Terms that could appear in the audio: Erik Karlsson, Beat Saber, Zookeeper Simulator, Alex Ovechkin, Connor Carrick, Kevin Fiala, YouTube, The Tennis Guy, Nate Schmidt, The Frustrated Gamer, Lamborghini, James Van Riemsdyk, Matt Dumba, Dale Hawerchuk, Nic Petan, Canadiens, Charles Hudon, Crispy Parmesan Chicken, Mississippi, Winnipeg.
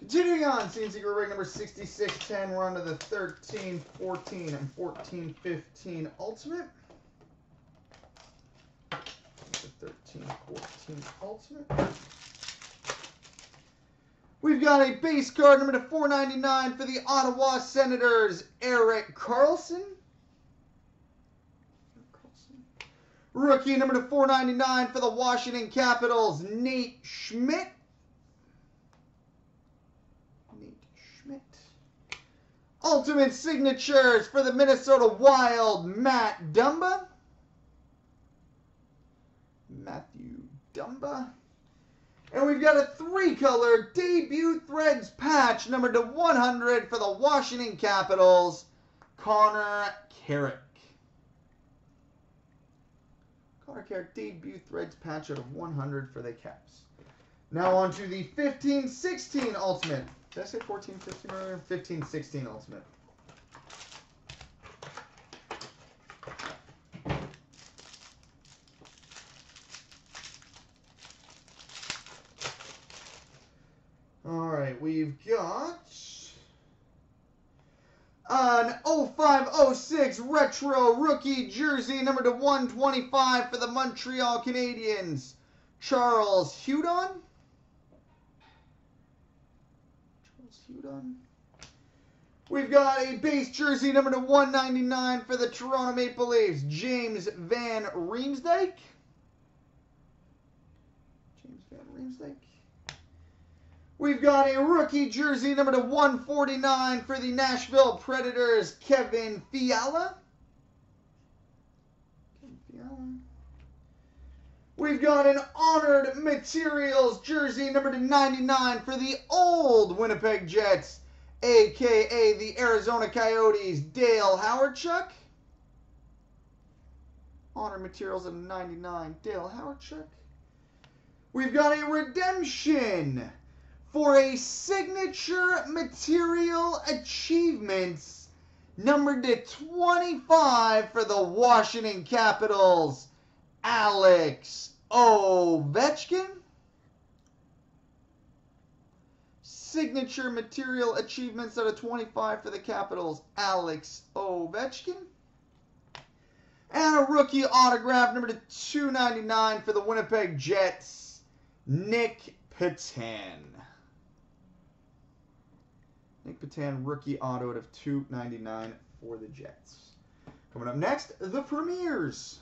Continuing on, seems like we're ring number 66, 10. We're on to the 13, 14, and 14, 15 Ultimate. The 13, 14 Ultimate. We've got a base card number to 499 for the Ottawa Senators, Erik Karlsson. Rookie number to 499 for the Washington Capitals, Nate Schmidt. Ultimate signatures for the Minnesota Wild, Matt Dumba. Matthew Dumba. And we've got a three-color debut threads patch, numbered to 100 for the Washington Capitals, Connor Carrick. Connor Carrick debut threads patch out of 100 for the Caps. Now on to the 15-16 Ultimate. Did I say 14, 15 earlier? 15, 16 Ultimate. All right, we've got an 05-06 retro rookie jersey, number to 125 for the Montreal Canadiens, Charles Hudon. We've got a base jersey number to 199 for the Toronto Maple Leafs, James Van Riemsdyk. James Van Riemsdyk. We've got a rookie jersey number to 149 for the Nashville Predators, Kevin Fiala. We've got an honored materials jersey number to 99 for the old Winnipeg Jets, a.k.a. the Arizona Coyotes, Dale Hawerchuk. Honored materials of 99, Dale Hawerchuk. We've got a redemption for a signature material achievements numbered to 25 for the Washington Capitals, Alex Ovechkin. Signature material achievements out of 25 for the Capitals, Alex Ovechkin. And a rookie autograph number to 299 for the Winnipeg Jets, Nic Petan. Nic Petan rookie auto out of 299 for the Jets. Coming up next, the premieres.